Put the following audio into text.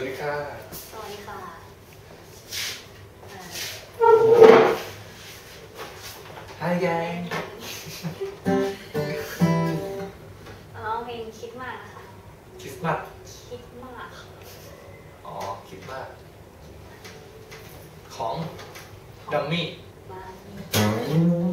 วัสดีค่ะสวัสดีค่ะHi gang ร้องเพลงคิดมากค่ะคิดมากคิดมากอ๋อคิดมากของดัมมี่